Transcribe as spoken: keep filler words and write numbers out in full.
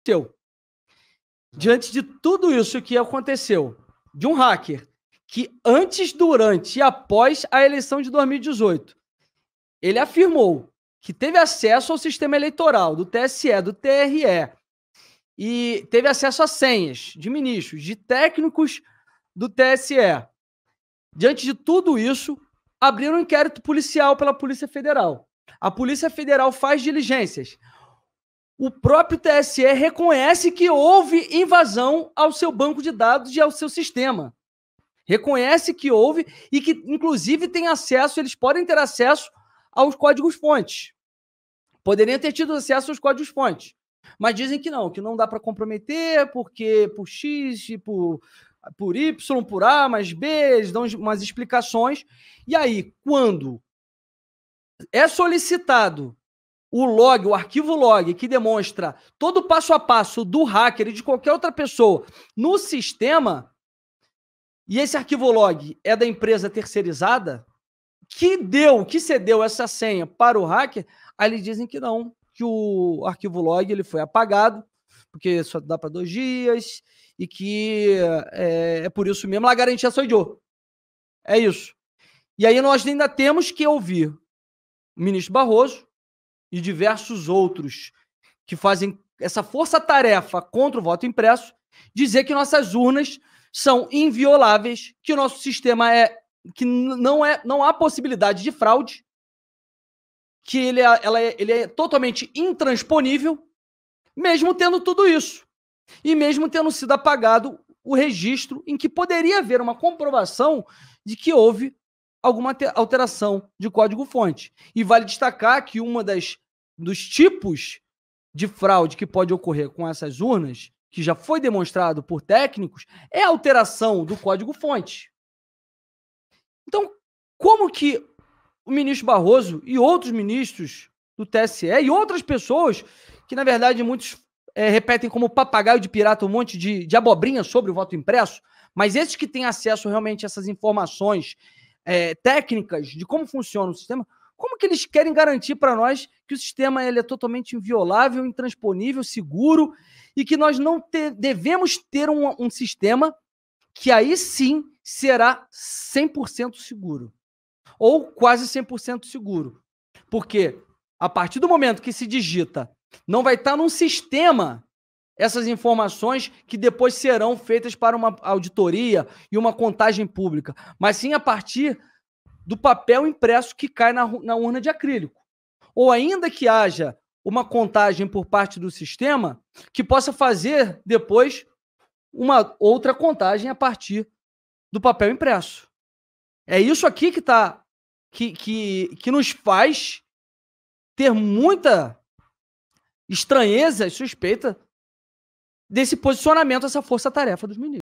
aconteceu. Diante de tudo isso que aconteceu, de um hacker que antes, durante e após a eleição de dois mil e dezoito, ele afirmou que teve acesso ao sistema eleitoral do T S E, do T R E, e teve acesso a senhas de ministros, de técnicos do T S E. Diante de tudo isso, abriram um inquérito policial pela Polícia Federal. A Polícia Federal faz diligências. O próprio T S E reconhece que houve invasão ao seu banco de dados e ao seu sistema. Reconhece que houve e que, inclusive, tem acesso, eles podem ter acesso aos códigos-fontes. Poderiam ter tido acesso aos códigos-fontes. Mas dizem que não, que não dá para comprometer, porque por X, por, por Y, por A, mais B, eles dão umas explicações. E aí, quando é solicitado o log, o arquivo log, que demonstra todo o passo a passo do hacker e de qualquer outra pessoa no sistema, e esse arquivo log é da empresa terceirizada, que deu, que cedeu essa senha para o hacker, aí eles dizem que não, que o arquivo log ele foi apagado, porque só dá para dois dias, e que é, é por isso mesmo, a garantia só idiou. É isso. E aí nós ainda temos que ouvir o ministro Barroso e diversos outros que fazem essa força-tarefa contra o voto impresso, dizer que nossas urnas são invioláveis, que o nosso sistema é, que não, é, não há possibilidade de fraude, que ele é, ela é, ele é totalmente intransponível, mesmo tendo tudo isso. E mesmo tendo sido apagado o registro em que poderia haver uma comprovação de que houve alguma alteração de código-fonte. E vale destacar que uma das dos tipos de fraude que pode ocorrer com essas urnas, que já foi demonstrado por técnicos, é a alteração do código-fonte. Então, como que o ministro Barroso e outros ministros do T S E e outras pessoas, que na verdade muitos é, repetem como papagaio de pirata um monte de, de abobrinha sobre o voto impresso, mas esses que têm acesso realmente a essas informações É, técnicas de como funciona o sistema, como que eles querem garantir para nós que o sistema ele é totalmente inviolável, intransponível, seguro e que nós não te, devemos ter um, um sistema que aí sim será cem por cento seguro ou quase cem por cento seguro, porque a partir do momento que se digita não vai estar num sistema essas informações que depois serão feitas para uma auditoria e uma contagem pública, mas sim a partir do papel impresso que cai na, na urna de acrílico. Ou ainda que haja uma contagem por parte do sistema que possa fazer depois uma outra contagem a partir do papel impresso. É isso aqui que, tá, que, que, que nos faz ter muita estranheza e suspeita desse posicionamento, essa força-tarefa dos ministros.